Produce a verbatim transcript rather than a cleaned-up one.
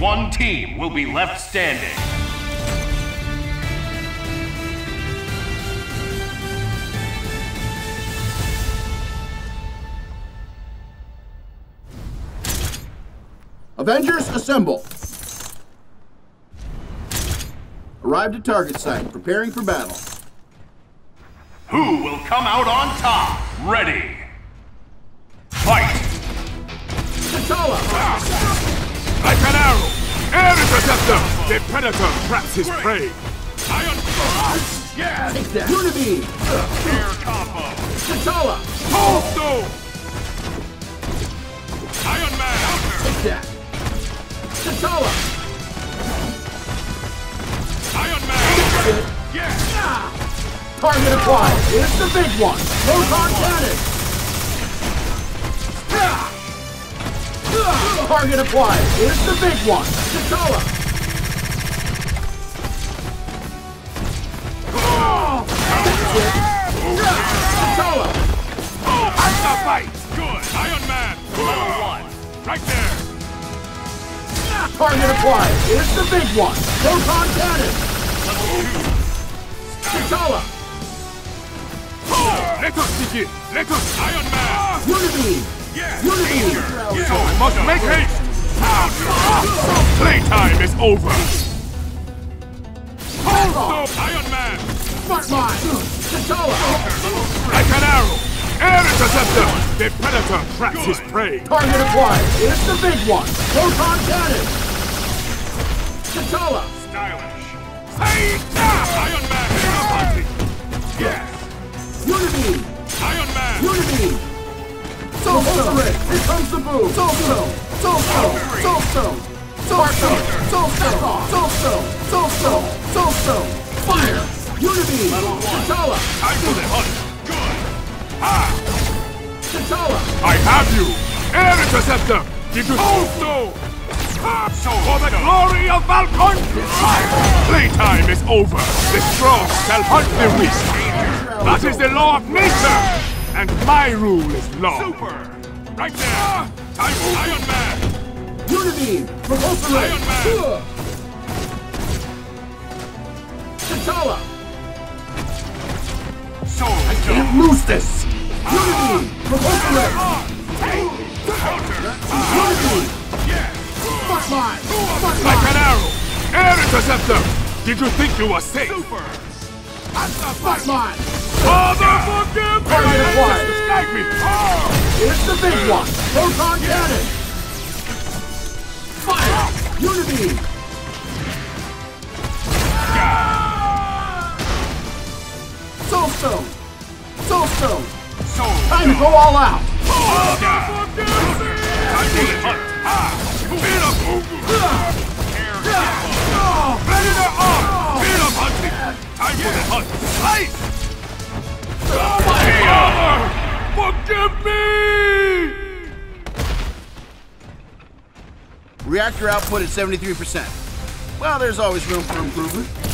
one team will be left standing. Avengers, assemble! Arrived at target site, preparing for battle. Who will come out on top? Ready! Fight! T'Challa! Like an arrow! Air interceptor! The Predator traps his prey! Iron Man! Yeah! Take that! Unibeam! Air combo! T'Challa! Soul Stone! Iron Man! Counter. Take that! T'Challa! Iron Man! Yeah! Yeah. Target acquired! It's the big one! Proton cannon! Yeah. Target acquired! It's the big one! T'Challa! Oh. T'Challa! Oh, that's the fight! Good! Iron Man! Level one! Right there! Target acquired! It's the big one! Proton cannon! Level two! T'Challa! Oh, let us begin! Let us! Iron Man! Unibeam! Yes! Unibeam! Yes. So we must make haste! Playtime is over! Hold on! Iron Man! Smart line! T'Challa! Like an arrow! Air interceptor! The Predator traps his prey! Target acquired! It's the big one! Proton cannon! T'Challa! Stylish! Iron Man! Yes! Yeah. Unibeam! Iron Man! Unibeam! Soul Stone! Here comes the boom! Soul Stone! Soul Stone! Soul Stone! Soul Stone! Soul Stone! Soul Stone! Soul Stone! Soul Stone! Fire! Unibeam! T'Challa! I will the hunt! Good! Ha! T'Challa! I have you! Air Interceptor! Did you Soul Stone! So for the glory of Valcon! Playtime is over! The strong shall hunt the weak! That is the law of nature! And my rule is law! Super! Right there! Time for Iron Man! Unibeam! Propulsion ray! Iron Man! T'Challa! So I can't lose this! Unibeam! Propulsion ray! Unibeam! Fuck mine! Like an arrow! Air interceptor! Did you think you were safe? Super! That's the fuck mine! Motherfucking Target acquired! Oh. It's the big one! Proton cannon! Fire! Unibeam! Yeah. Soul Stone! Soul Stone! Soul Stone! Time to go all out! Motherfucking Hunt! Time Oh, my God! Forgive me! Reactor output at seventy-three percent. Well, there's always room for improvement.